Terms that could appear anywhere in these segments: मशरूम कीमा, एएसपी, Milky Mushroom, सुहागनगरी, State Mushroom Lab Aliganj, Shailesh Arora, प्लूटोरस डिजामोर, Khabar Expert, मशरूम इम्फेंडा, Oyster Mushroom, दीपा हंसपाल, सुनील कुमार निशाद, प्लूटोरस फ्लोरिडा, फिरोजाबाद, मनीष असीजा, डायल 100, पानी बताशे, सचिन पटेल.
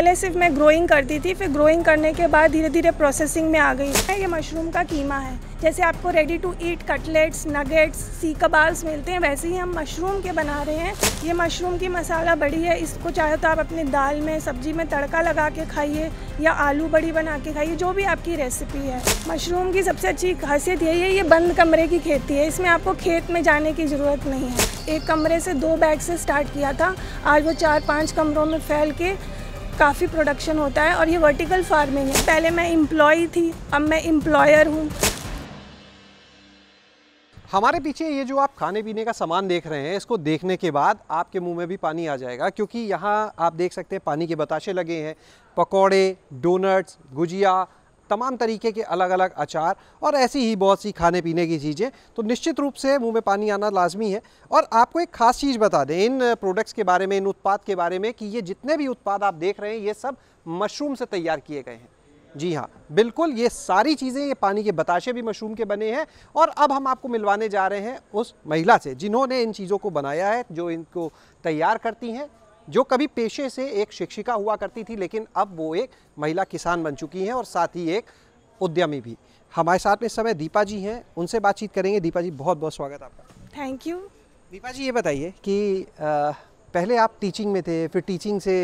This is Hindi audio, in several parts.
पहले सिर्फ मैं ग्रोइंग करती थी, फिर ग्रोइंग करने के बाद धीरे धीरे प्रोसेसिंग में आ गई। ये मशरूम का कीमा है, जैसे आपको ready to eat cutlets, nuggets, सी कबाल्स मिलते हैं, वैसे ही हम मशरूम के बना रहे हैं। ये मशरूम की मसाला बड़ी है, इसको चाहे तो आप अपनी दाल में, सब्जी में तड़का लगा के खाइए या आलू बड़ी बना के खाइए, जो भी आपकी रेसिपी है। मशरूम की सबसे अच्छी खासियत यही है, ये बंद कमरे की खेती है, इसमें आपको खेत में जाने की ज़रूरत नहीं है। एक कमरे से 2 बैग से स्टार्ट किया था, आज वो 4-5 कमरों में फैल के काफ़ी प्रोडक्शन होता है। और ये वर्टिकल फार्मिंग है, पहले मैं एम्प्लॉय थी, अब मैं एम्प्लॉयर हूँ। हमारे पीछे ये जो आप खाने पीने का सामान देख रहे हैं, इसको देखने के बाद आपके मुंह में भी पानी आ जाएगा, क्योंकि यहाँ आप देख सकते हैं पानी के बताशे लगे हैं, पकोड़े, डोनट्स, गुजिया, तमाम तरीके के अलग अलग अचार और ऐसी ही बहुत सी खाने पीने की चीज़ें। तो निश्चित रूप से मुंह में पानी आना लाजमी है। और आपको एक ख़ास चीज़ बता दें इन प्रोडक्ट्स के बारे में, इन उत्पाद के बारे में, कि ये जितने भी उत्पाद आप देख रहे हैं ये सब मशरूम से तैयार किए गए हैं। जी हाँ, बिल्कुल, ये सारी चीज़ें, ये पानी के बताशे भी मशरूम के बने हैं। और अब हम आपको मिलवाने जा रहे हैं उस महिला से जिन्होंने इन चीज़ों को बनाया है, जो इनको तैयार करती हैं, जो कभी पेशे से एक शिक्षिका हुआ करती थी, लेकिन अब वो एक महिला किसान बन चुकी हैं और साथ ही एक उद्यमी भी। हमारे साथ में इस समय दीपा जी हैं, उनसे बातचीत करेंगे। दीपा जी, बहुत बहुत स्वागत आपका। Thank you. दीपा जी, ये बताइए कि पहले आप टीचिंग में थे, फिर टीचिंग से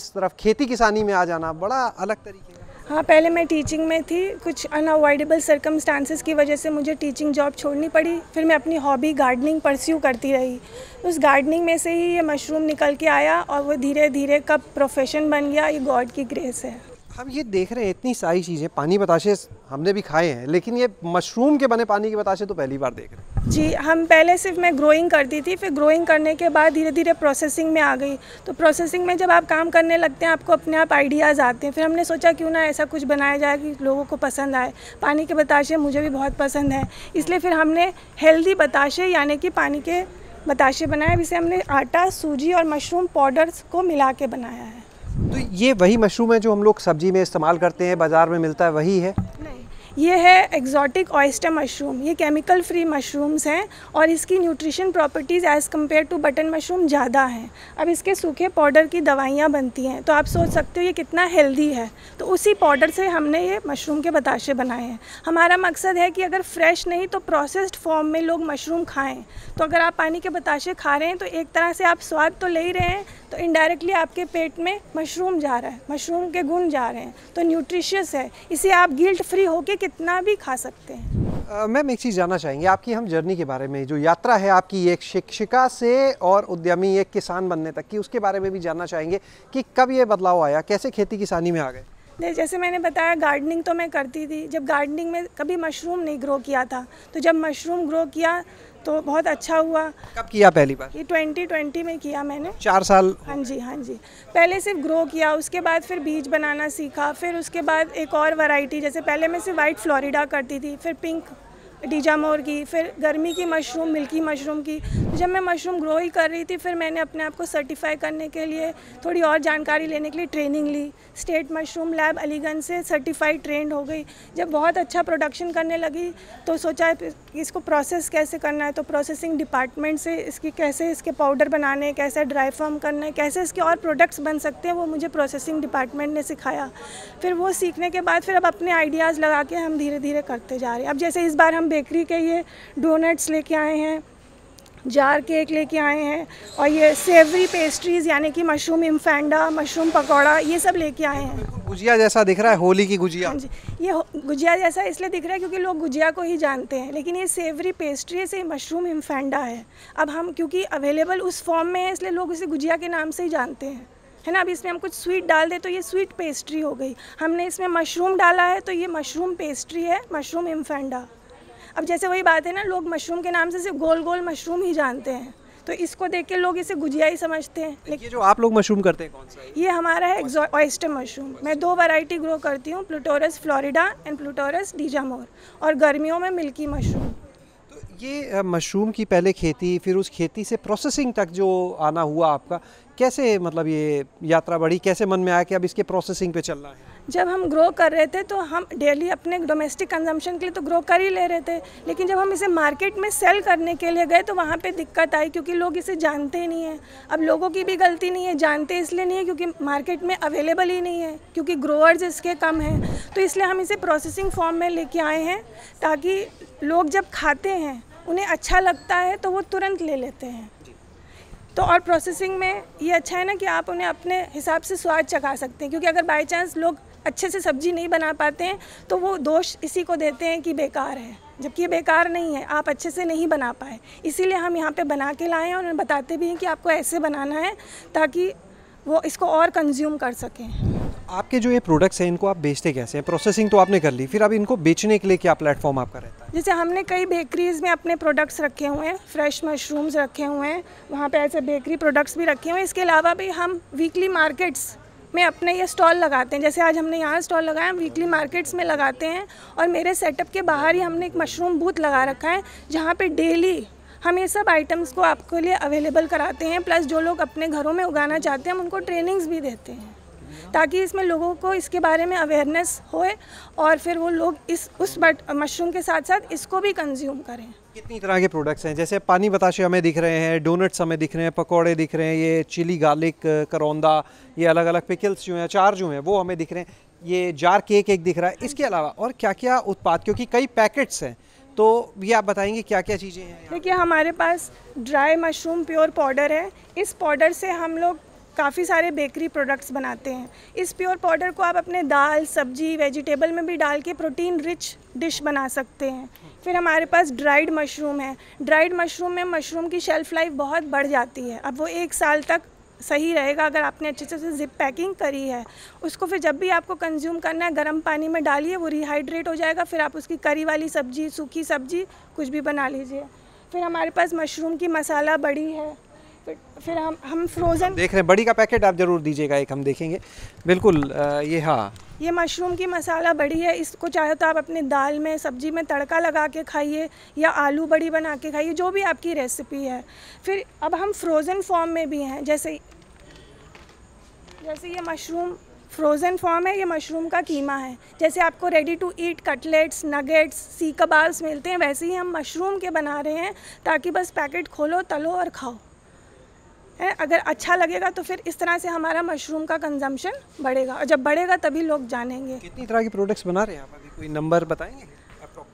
इस तरफ खेती किसानी में आ जाना बड़ा अलग तरीके। हाँ, पहले मैं टीचिंग में थी, कुछ अनअवॉइडेबल सर्कमस्टांसेस की वजह से मुझे टीचिंग जॉब छोड़नी पड़ी। फिर मैं अपनी हॉबी गार्डनिंग परस्यू करती रही, उस गार्डनिंग में से ही ये मशरूम निकल के आया और वो धीरे धीरे कब प्रोफेशन बन गया, ये गॉड की ग्रेस है। हम ये देख रहे हैं इतनी सारी चीज़ें, पानी बताशे हमने भी खाए हैं, लेकिन ये मशरूम के बने पानी के बताशे तो पहली बार देख रहे हैं। जी, हम पहले सिर्फ मैं ग्रोइंग करती थी, फिर ग्रोइंग करने के बाद धीरे धीरे प्रोसेसिंग में आ गई। तो प्रोसेसिंग में जब आप काम करने लगते हैं, आपको अपने आप आइडियाज़ आते हैं। फिर हमने सोचा क्यों ना ऐसा कुछ बनाया जाए कि लोगों को पसंद आए। पानी के बताशे मुझे भी बहुत पसंद है, इसलिए फिर हमने हेल्दी बताशे यानी कि पानी के बताशे बनाए, जिसे हमने आटा, सूजी और मशरूम पाउडर्स को मिला के बनाया है। तो ये वही मशरूम है जो हम लोग सब्जी में इस्तेमाल करते हैं, बाज़ार में मिलता है, वही है? ये है एक्जॉटिक ऑयस्टर मशरूम। ये केमिकल फ्री मशरूम्स हैं और इसकी nutrition properties as compared to button mushroom ज़्यादा हैं। अब इसके सूखे पाउडर की दवाइयाँ बनती हैं, तो आप सोच सकते हो ये कितना हेल्दी है। तो उसी पाउडर से हमने ये मशरूम के बताशे बनाए हैं। हमारा मकसद है कि अगर फ्रेश नहीं तो प्रोसेस्ड फॉर्म में लोग मशरूम खाएँ। तो अगर आप पानी के बताशे खा रहे हैं तो एक तरह से आप स्वाद तो ले ही रहे हैं, तो इनडायरेक्टली आपके पेट में मशरूम जा रहा है, मशरूम के गुण जा रहे हैं। तो न्यूट्रिशियस है, इसे आप गिल्ट फ्री होके कितना भी खा सकते हैं। मैम, एक चीज़ जानना चाहेंगे आपकी हम जर्नी के बारे में, जो यात्रा है आपकी एक शिक्षिका से और उद्यमी, एक किसान बनने तक की, उसके बारे में भी जानना चाहेंगे कि कब ये बदलाव आया, कैसे खेती किसानी में आ गए। जैसे मैंने बताया, गार्डनिंग तो मैं करती थी। जब गार्डनिंग में कभी मशरूम नहीं ग्रो किया था, तो जब मशरूम ग्रो किया तो बहुत अच्छा हुआ। कब किया पहली बार? ये 2020 में किया मैंने। 4 साल? हाँ जी, हाँ जी। पहले सिर्फ ग्रो किया, उसके बाद फिर बीज बनाना सीखा, फिर उसके बाद एक और वैरायटी, जैसे पहले मैं सिर्फ व्हाइट फ्लोरिडा करती थी, फिर पिंक डिजामोर की, फिर गर्मी की मशरूम, मिल्की मशरूम की। तो जब मैं मशरूम ग्रो ही कर रही थी, फिर मैंने अपने आप को सर्टिफाई करने के लिए, थोड़ी और जानकारी लेने के लिए ट्रेनिंग ली। स्टेट मशरूम लैब अलीगंज से सर्टिफाइड ट्रेंड हो गई। जब बहुत अच्छा प्रोडक्शन करने लगी तो सोचा इसको प्रोसेस कैसे करना है, तो प्रोसेसिंग डिपार्टमेंट से इसकी कैसे, इसके पाउडर बनाने, कैसे ड्राई फॉर्म करना है, कैसे इसके और प्रोडक्ट्स बन सकते हैं, वो मुझे प्रोसेसिंग डिपार्टमेंट ने सिखाया। फिर वो सीखने के बाद फिर अब अपने आइडियाज़ लगा के हम धीरे धीरे करते जा रहे हैं। अब जैसे इस बार हम बेकरी के ये डोनट्स लेके आए हैं, जार केक लेके आए हैं, और ये सेवरी पेस्ट्रीज़ यानी कि मशरूम इम्फेंडा, मशरूम पकौड़ा, ये सब लेके आए हैं। गुजिया जैसा दिख रहा है, होली की गुजिया। हाँ जी, ये गुजिया जैसा इसलिए दिख रहा है क्योंकि लोग गुजिया को ही जानते हैं, लेकिन ये सेवरी पेस्ट्री से मशरूम इम्फेंडा है। अब हम क्योंकि अवेलेबल उस फॉर्म में है, इसलिए लोग इसे गुजिया के नाम से ही जानते हैं, है ना। अब इसमें हम कुछ स्वीट डाल दे तो ये स्वीट पेस्ट्री हो गई, हमने इसमें मशरूम डाला है तो ये मशरूम पेस्ट्री है, मशरूम इम्फेंडा। अब जैसे वही बात है ना, लोग मशरूम के नाम से सिर्फ गोल गोल मशरूम ही जानते हैं, तो इसको देख के लोग इसे गुजिया ही समझते हैं। लेकिन ये जो आप लोग मशरूम करते हैं कौन सा है? ये हमारा है ऑयस्टर मशरूम। मैं 2 वैरायटी ग्रो करती हूँ, प्लूटोरस फ्लोरिडा एंड प्लूटोरस डिजामोर, और गर्मियों में मिल्की मशरूम। तो ये मशरूम की पहले खेती, फिर उस खेती से प्रोसेसिंग तक जो आना हुआ आपका, कैसे मतलब ये यात्रा बढ़ी, कैसे मन में आया कि अब इसके प्रोसेसिंग पे चलना है? जब हम ग्रो कर रहे थे तो हम डेली अपने डोमेस्टिक कंजम्पशन के लिए तो ग्रो कर ही ले रहे थे, लेकिन जब हम इसे मार्केट में सेल करने के लिए गए तो वहाँ पे दिक्कत आई क्योंकि लोग इसे जानते ही नहीं हैं। अब लोगों की भी गलती नहीं है, जानते इसलिए नहीं है क्योंकि मार्केट में अवेलेबल ही नहीं है, क्योंकि ग्रोअर्स इसके कम हैं। तो इसलिए हम इसे प्रोसेसिंग फॉर्म में लेके आए हैं ताकि लोग जब खाते हैं उन्हें अच्छा लगता है तो वो तुरंत ले लेते हैं। तो और प्रोसेसिंग में ये अच्छा है ना कि आप उन्हें अपने हिसाब से स्वाद चखा सकते हैं, क्योंकि अगर बाय चांस लोग अच्छे से सब्जी नहीं बना पाते हैं तो वो दोष इसी को देते हैं कि बेकार है, जबकि ये बेकार नहीं है, आप अच्छे से नहीं बना पाए। इसीलिए हम यहाँ पे बना के लाए हैं और उन्हें बताते भी हैं कि आपको ऐसे बनाना है ताकि वो इसको और कंज्यूम कर सकें। आपके जो ये प्रोडक्ट्स हैं इनको आप बेचते कैसे हैं? प्रोसेसिंग तो आपने कर ली, फिर अब इनको बेचने के लिए क्या प्लेटफॉर्म आपका रहता है? जैसे हमने कई बेकरीज़ में अपने प्रोडक्ट्स रखे हुए हैं, फ्रेश मशरूम्स रखे हुए हैं, वहाँ पे ऐसे बेकरी प्रोडक्ट्स भी रखे हुए हैं। इसके अलावा भी हम वीकली मार्केट्स में अपने ये स्टॉल लगाते हैं, जैसे आज हमने यहाँ स्टॉल लगाया, हम वीकली मार्केट्स में लगाते हैं। और मेरे सेटअप के बाहर ही हमने एक मशरूम बूथ लगा रखा है जहाँ पर डेली हम ये सब आइटम्स को आपके लिए अवेलेबल कराते हैं। प्लस जो लोग अपने घरों में उगाना चाहते हैं हम उनको ट्रेनिंग्स भी देते हैं ताकि इसमें लोगों को इसके बारे में अवेयरनेस होए और फिर वो लोग इस उस मशरूम के साथ साथ इसको भी कंज्यूम करें। कितनी तरह के प्रोडक्ट्स हैं, जैसे पानी बताशे हमें दिख रहे हैं, डोनट्स हमें दिख रहे हैं, पकौड़े दिख रहे हैं, ये चिली गार्लिक करौंदा, ये अलग अलग पिकल्स जो हैं, अचार जो हैं वो हमें दिख रहे हैं, ये जार केक एक दिख रहा है। इसके अलावा और क्या क्या उत्पाद, क्योंकि कई पैकेट्स हैं, तो ये आप बताएंगे क्या क्या चीज़ें हैं? देखिए हमारे पास ड्राई मशरूम प्योर पाउडर है, इस पाउडर से हम लोग काफ़ी सारे बेकरी प्रोडक्ट्स बनाते हैं। इस प्योर पाउडर को आप अपने दाल, सब्जी, वेजिटेबल में भी डाल के प्रोटीन रिच डिश बना सकते हैं। फिर हमारे पास ड्राइड मशरूम है, ड्राइड मशरूम में मशरूम की शेल्फ़ लाइफ बहुत बढ़ जाती है, अब वो 1 साल तक सही रहेगा अगर आपने अच्छे से उसे जिप पैकिंग करी है। उसको फिर जब भी आपको कंज्यूम करना है गर्म पानी में डालिए, वो रिहाइड्रेट हो जाएगा, फिर आप उसकी करी वाली सब्जी, सूखी सब्जी कुछ भी बना लीजिए। फिर हमारे पास मशरूम की मसाला बड़ी है, फिर हम फ्रोज़न देख रहे हैं, बड़ी का पैकेट आप ज़रूर दीजिएगा, एक हम देखेंगे बिल्कुल। ये हाँ, ये मशरूम की मसाला बड़ी है, इसको चाहे तो आप अपने दाल में, सब्जी में तड़का लगा के खाइए या आलू बड़ी बना के खाइए, जो भी आपकी रेसिपी है। फिर अब हम फ्रोज़न फॉर्म में भी हैं, जैसे ये मशरूम फ्रोज़न फॉर्म है, ये मशरूम का कीमा है। जैसे आपको ready to eat cutlets, nuggets, सी कबाब्स मिलते हैं, वैसे ही हम मशरूम के बना रहे हैं ताकि बस पैकेट खोलो, तलो और खाओ है। अगर अच्छा लगेगा तो फिर इस तरह से हमारा मशरूम का कंजम्पशन बढ़ेगा, और जब बढ़ेगा तभी लोग जानेंगे। कितनी तरह के प्रोडक्ट्स बना रहे हैं आप, अभी कोई नंबर बताएंगे?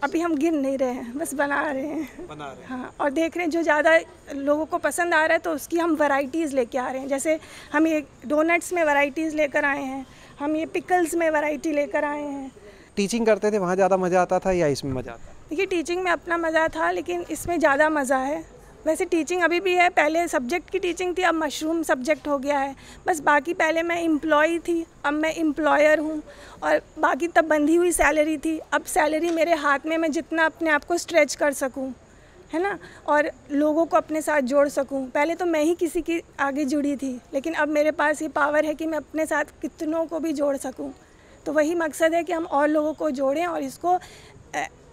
अभी हम गिन नहीं रहे हैं, बस बना रहे हैं। हाँ, और देख रहे हैं जो ज़्यादा लोगों को पसंद आ रहा है तो उसकी हम वैरायटीज़ लेके आ रहे हैं। जैसे हम ये डोनट्स में वैरायटीज़ लेकर आए हैं, हम ये पिकल्स में वैरायटी लेकर आए हैं। टीचिंग करते थे वहाँ ज़्यादा मज़ा आता था या इसमें मज़ा आता? देखिए टीचिंग में अपना मज़ा था, लेकिन इसमें ज़्यादा मज़ा है। वैसे टीचिंग अभी भी है, पहले सब्जेक्ट की टीचिंग थी, अब मशरूम सब्जेक्ट हो गया है बस। बाकी पहले मैं एम्प्लॉय थी, अब मैं एम्प्लॉयर हूँ, और बाकी तब बंधी हुई सैलरी थी, अब सैलरी मेरे हाथ में, मैं जितना अपने आप को स्ट्रेच कर सकूँ है ना, और लोगों को अपने साथ जोड़ सकूँ। पहले तो मैं ही किसी की आगे जुड़ी थी, लेकिन अब मेरे पास ये पावर है कि मैं अपने साथ कितनों को भी जोड़ सकूँ। तो वही मकसद है कि हम और लोगों को जोड़ें, और इसको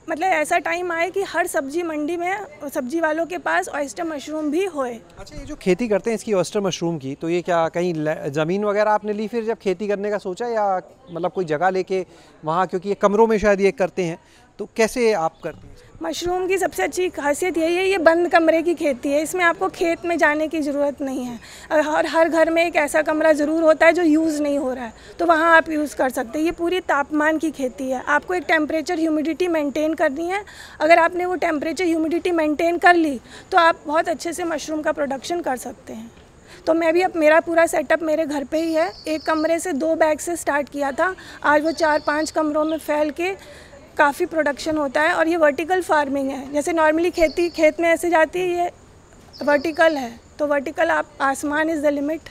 मतलब ऐसा टाइम आए कि हर सब्जी मंडी में सब्जी वालों के पास ऑयस्टर मशरूम भी होए। अच्छा, ये जो खेती करते हैं इसकी ऑयस्टर मशरूम की, तो ये क्या कहीं ज़मीन वगैरह आपने ली फिर जब खेती करने का सोचा, या मतलब कोई जगह लेके वहाँ, क्योंकि ये कमरों में शायद ये करते हैं, तो कैसे आप करते हैं? मशरूम की सबसे अच्छी खासियत यही है, ये बंद कमरे की खेती है, इसमें आपको खेत में जाने की ज़रूरत नहीं है। और हर घर में एक ऐसा कमरा ज़रूर होता है जो यूज़ नहीं हो रहा है, तो वहाँ आप यूज़ कर सकते हैं। ये पूरी तापमान की खेती है, आपको एक टेम्परेचर ह्यूमिडिटी मेंटेन करनी है। अगर आपने वो टेम्परेचर ह्यूमिडिटी मेंटेन कर ली तो आप बहुत अच्छे से मशरूम का प्रोडक्शन कर सकते हैं। तो मैं भी अब मेरा पूरा सेटअप मेरे घर पे ही है, एक कमरे से 2 बैग से स्टार्ट किया था, आज वो 4-5 कमरों में फैल के काफ़ी प्रोडक्शन होता है। और ये वर्टिकल फार्मिंग है, जैसे नॉर्मली खेती खेत में ऐसे जाती है, ये वर्टिकल है, तो वर्टिकल आप आसमान इज़ द लिमिट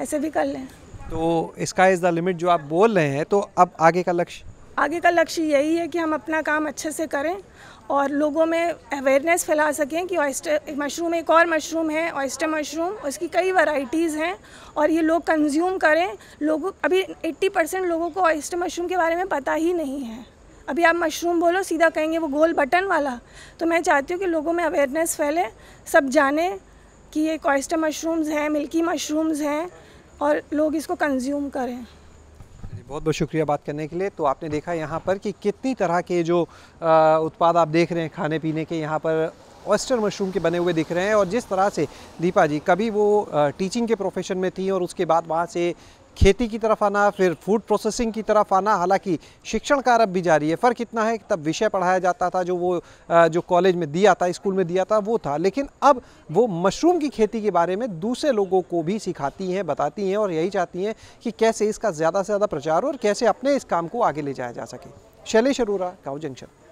ऐसे भी कर लें। तो स्काई इज़ द लिमिट जो आप बोल रहे हैं, तो अब आगे का लक्ष्य यही है कि हम अपना काम अच्छे से करें और लोगों में अवेयरनेस फैला सकें कि ऑयस्टर मशरूम एक और मशरूम है, ऑयस्टर मशरूम, उसकी कई वैरायटीज़ हैं और ये लोग कंज्यूम करें। लोगों अभी 80% लोगों को ऑयस्टर मशरूम के बारे में पता ही नहीं है। अभी आप मशरूम बोलो सीधा कहेंगे वो गोल बटन वाला। तो मैं चाहती हूँ कि लोगों में अवेयरनेस फैले, सब जाने कि ये ऑयस्टर मशरूम्स हैं, मिल्की मशरूम्स हैं और लोग इसको कंज्यूम करें। बहुत बहुत शुक्रिया बात करने के लिए। तो आपने देखा यहाँ पर कि कितनी तरह के जो उत्पाद आप देख रहे हैं खाने पीने के, यहाँ पर ऑयस्टर मशरूम के बने हुए दिख रहे हैं। और जिस तरह से दीपा जी कभी वो टीचिंग के प्रोफेशन में थी और उसके बाद वहाँ से खेती की तरफ आना, फिर फूड प्रोसेसिंग की तरफ आना, हालांकि शिक्षण कार्य अब भी जारी है। फ़र्क इतना है कि तब विषय पढ़ाया जाता था जो वो जो कॉलेज में दिया था, स्कूल में दिया था वो था, लेकिन अब वो मशरूम की खेती के बारे में दूसरे लोगों को भी सिखाती हैं, बताती हैं और यही चाहती हैं कि कैसे इसका ज़्यादा से ज़्यादा प्रचार हो और कैसे अपने इस काम को आगे ले जाया जा सके। शैलेश अरोरा, गाँव जंक्शन।